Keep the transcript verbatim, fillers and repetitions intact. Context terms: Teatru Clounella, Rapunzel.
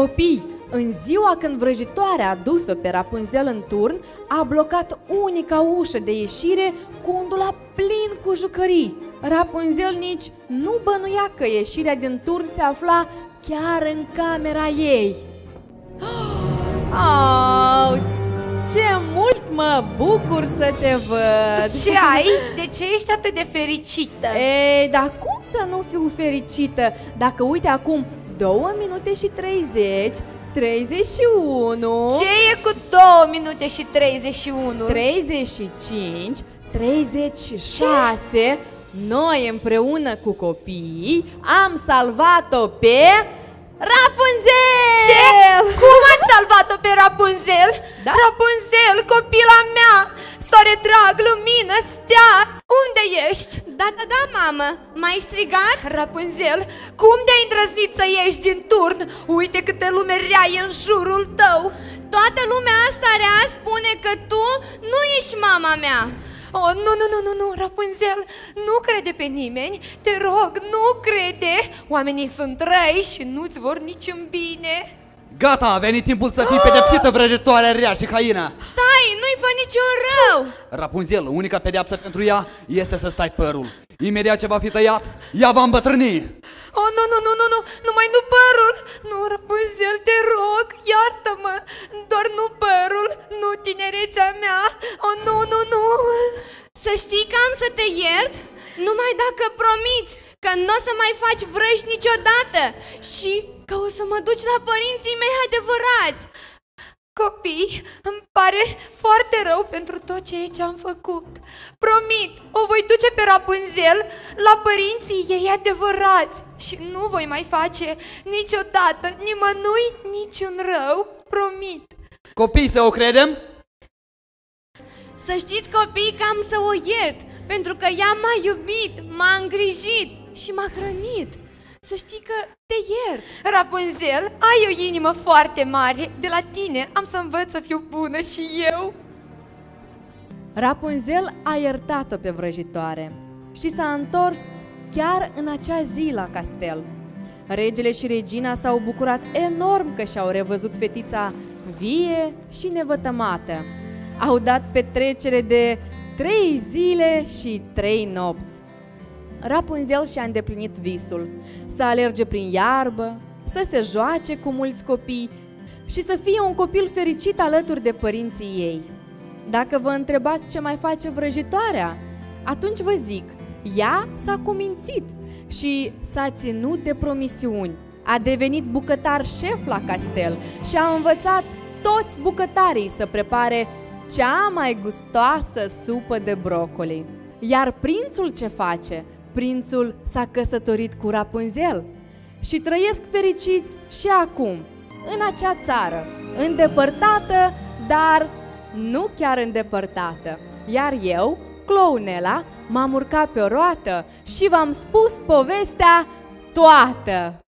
Copii, în ziua când vrăjitoarea a dus-o pe Rapunzel în turn, a blocat unica ușă de ieșire cu un dulap plin cu jucării. Rapunzel nici nu bănuia că ieșirea din turn se afla chiar în camera ei. Oh, ce mult mă bucur să te văd! Tu ce ai? De ce ești atât de fericită? Ei, dar cum să nu fiu fericită? Dacă uite acum două minute și treizeci, treizeci și unu... Ce e cu două minute și treizeci și unu? treizeci și cinci, treizeci și șase... Ce? Noi împreună cu copiii am salvat-o pe... Rapunzel! Ce? Cum ați salvat-o pe Rapunzel? Da? Rapunzel, copila mea! Soare drag, lumină, stea! Unde ești? Da, da, da, mamă! M-ai strigat? Rapunzel, cum de-ai îndrăznit să ieși din turn? Uite câte lume rea e în jurul tău! Toată lumea asta rea spune că tu nu ești mama mea! Oh, nu, nu, nu, nu, nu, Rapunzel, nu crede pe nimeni, te rog, nu crede! Oamenii sunt răi și nu-ți vor niciun bine. Gata, a venit timpul să fii pedepsită, vrăjitoarea rea și haina! Stai, nu-i fă niciun rău! Rapunzel, unica pedeapsă pentru ea este să stai părul. Imediat ce va fi tăiat, ea va îmbătrâni! Oh, nu, nu, nu, nu, nu, numai nu părul! Nu, Rapunzel, te rog, iartă-mă! Doar nu părul, nu tinerețea mea! Oh, nu, nu, nu! Să știi că am să te iert, numai dacă promiți că nu o să mai faci vrăji niciodată și că o să mă duci la părinții mei adevărați! Copii, îmi pare foarte rău pentru tot ceea ce am făcut. Promit, o voi duce pe Rapunzel la părinții ei adevărați și nu voi mai face niciodată nimănui niciun rău. Promit. Copii, să o credem? Să știți, copii, că am să o iert, pentru că ea m-a iubit, m-a îngrijit și m-a hrănit. Să știi că te iert. Rapunzel, ai o inimă foarte mare. De la tine am să învăț să fiu bună și eu. Rapunzel a iertat-o pe vrăjitoare și s-a întors chiar în acea zi la castel. Regele și regina s-au bucurat enorm că și-au revăzut fetița vie și nevătămată. Au dat petrecere de trei zile și trei nopți. Rapunzel și-a îndeplinit visul, să alerge prin iarbă, să se joace cu mulți copii și să fie un copil fericit alături de părinții ei. Dacă vă întrebați ce mai face vrăjitoarea, atunci vă zic, ea s-a cumințit și s-a ținut de promisiuni, a devenit bucătar șef la castel și a învățat toți bucătarii să prepare cea mai gustoasă supă de brocoli. Iar prințul ce face? Prințul s-a căsătorit cu Rapunzel și trăiesc fericiți și acum, în acea țară, îndepărtată, dar nu chiar îndepărtată. Iar eu, clounela, m-am urcat pe o roată și v-am spus povestea toată!